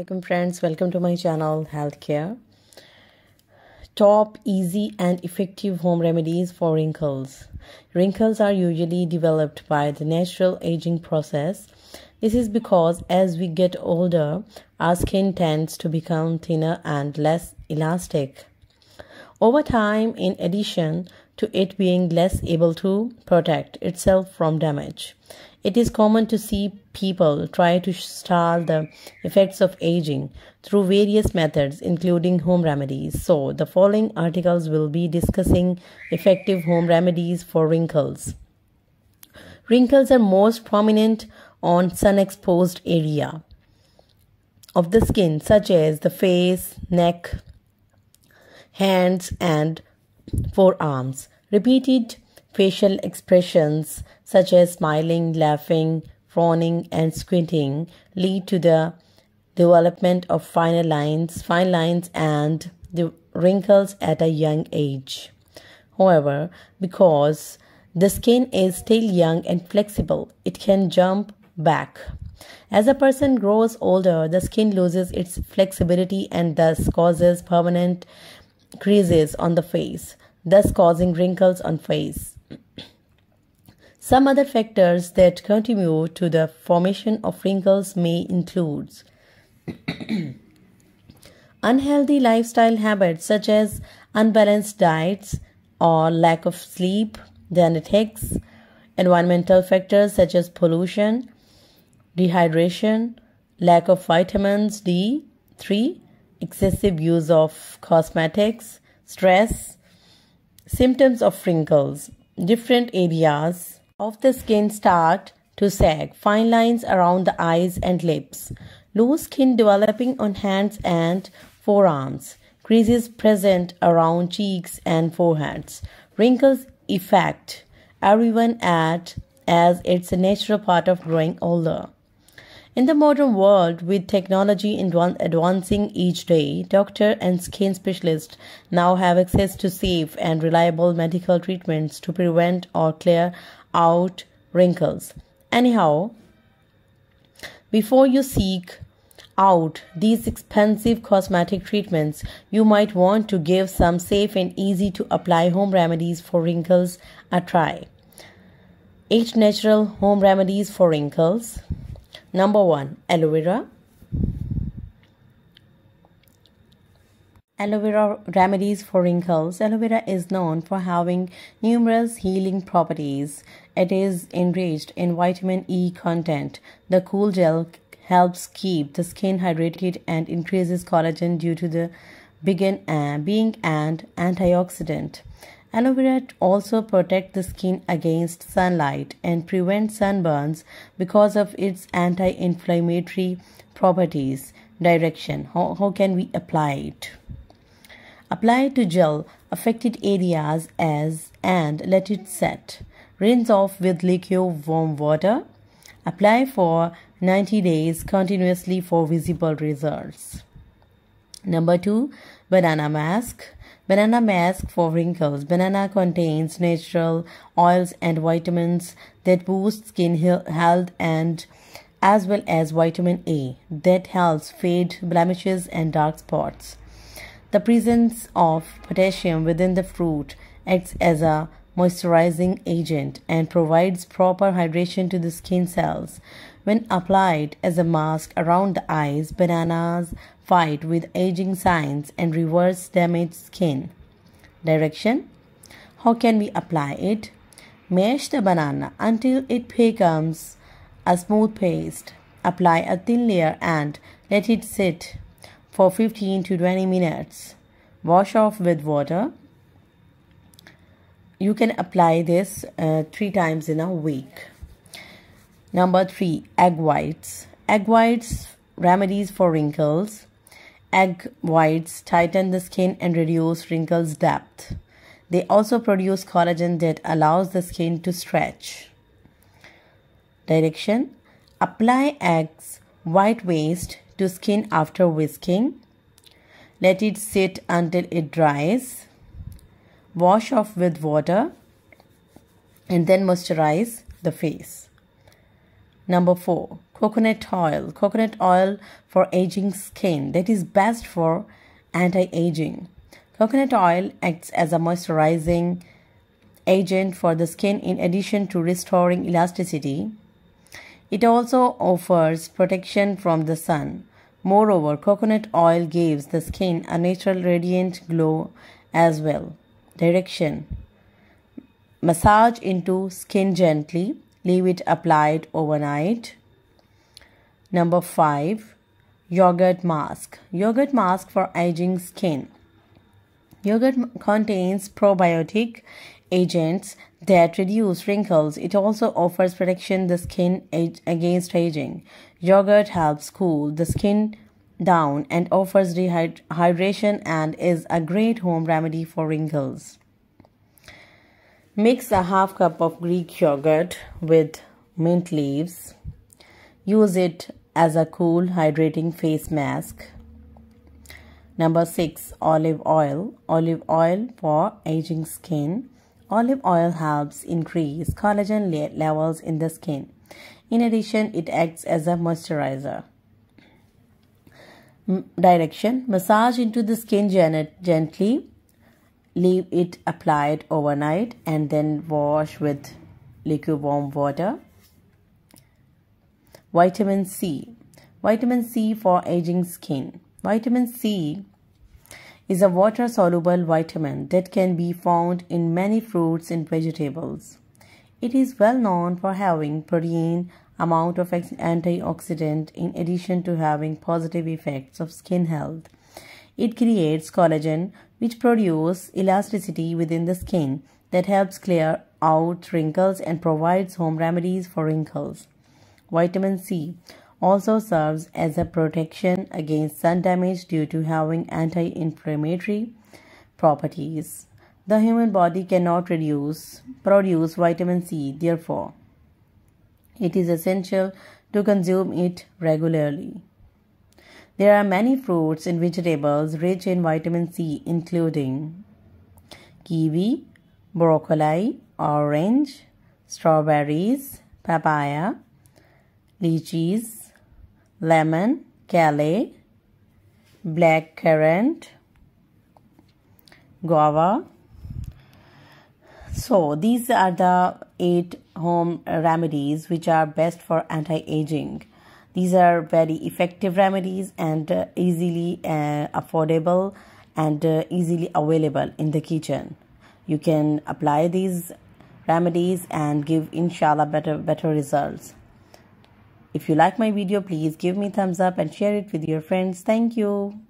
Welcome friends, welcome to my channel Healthcare. Top easy and effective home remedies for wrinkles. Wrinkles are usually developed by the natural aging process. This is because as we get older, our skin tends to become thinner and less elastic. Over time, in addition to it being less able to protect itself from damage, it is common to see people try to stall the effects of aging through various methods, including home remedies. So, the following articles will be discussing effective home remedies for wrinkles. Wrinkles are most prominent on sun-exposed area of the skin, such as the face, neck, hands, and forearms. Repeated facial expressions such as smiling, laughing, frowning, and squinting lead to the development of fine lines and the wrinkles at a young age. However, because the skin is still young and flexible, it can jump back. As a person grows older, the skin loses its flexibility and thus causes permanent creases on the face, thus causing wrinkles on face. Some other factors that contribute to the formation of wrinkles may include unhealthy lifestyle habits such as unbalanced diets or lack of sleep, genetics, environmental factors such as pollution, dehydration, lack of vitamins D3, excessive use of cosmetics, stress. Symptoms of wrinkles. Different areas of the skin start to sag, fine lines around the eyes and lips, loose skin developing on hands and forearms, creases present around cheeks and foreheads. Wrinkles affect everyone as it's a natural part of growing older. In the modern world, with technology advancing each day, doctors and skin specialists now have access to safe and reliable medical treatments to prevent or clear out wrinkles. Anyhow, before you seek out these expensive cosmetic treatments, you might want to give some safe and easy to apply home remedies for wrinkles a try. 8 natural home remedies for wrinkles. Number 1, aloe vera. Aloe vera remedies for wrinkles. Aloe vera is known for having numerous healing properties. It is enriched in vitamin E content. The cool gel helps keep the skin hydrated and increases collagen due to the being an antioxidant. Aloe vera also protects the skin against sunlight and prevents sunburns because of its anti-inflammatory properties. Direction: how can we apply it? Apply to gel affected areas and let it set. Rinse off with liquid warm water. Apply for 90 days continuously for visible results. Number 2, banana mask. Banana mask for wrinkles. Banana contains natural oils and vitamins that boost skin health and as well as vitamin A that helps fade blemishes and dark spots. The presence of potassium within the fruit acts as a moisturizing agent and provides proper hydration to the skin cells. When applied as a mask around the eyes, bananas fight with aging signs and reverse damaged skin. Direction: how can we apply it? Mash the banana until it becomes a smooth paste. Apply a thin layer and let it sit for 15 to 20 minutes. Wash off with water. You can apply this 3 times in a week. Number 3, egg whites. Egg whites remedies for wrinkles. Egg whites tighten the skin and reduce wrinkles depth. They also produce collagen that allows the skin to stretch. Direction: apply eggs white waste to skin after whisking. Let it sit until it dries. Wash off with water and then moisturize the face. Number 4, coconut oil. Coconut oil for aging skin, that is best for anti-aging. Coconut oil acts as a moisturizing agent for the skin in addition to restoring elasticity. It also offers protection from the sun. Moreover, coconut oil gives the skin a natural radiant glow as well. Direction: massage into skin gently. Leave it applied overnight. Number 5, yogurt mask. Yogurt mask for aging skin. Yogurt contains probiotic agents that reduce wrinkles. It also offers protection the skin against aging. Yogurt helps cool the skin down and offers hydration and is a great home remedy for wrinkles. Mix a half cup of Greek yogurt with mint leaves. Use it as a cool, hydrating face mask. Number 6, olive oil. Olive oil for aging skin. Olive oil helps increase collagen levels in the skin. In addition, it acts as a moisturizer. Direction: massage into the skin gently. Leave it applied overnight and then wash with lukewarm water. Vitamin C. Vitamin C for aging skin. Vitamin C is a water-soluble vitamin that can be found in many fruits and vegetables. It is well known for having protein amount of antioxidant in addition to having positive effects of skin health. It creates collagen, which produces elasticity within the skin that helps clear out wrinkles and provides home remedies for wrinkles. Vitamin C also serves as a protection against sun damage due to having anti-inflammatory properties. The human body cannot produce vitamin C, therefore, it is essential to consume it regularly. There are many fruits and vegetables rich in vitamin C, including kiwi, broccoli, orange, strawberries, papaya, lychees, lemon, kale, blackcurrant, guava. So these are the 8 home remedies which are best for anti-aging. These are very effective remedies and easily affordable and easily available in the kitchen. You can apply these remedies and give inshallah better results. If you like my video, please give me thumbs up and share it with your friends. Thank you.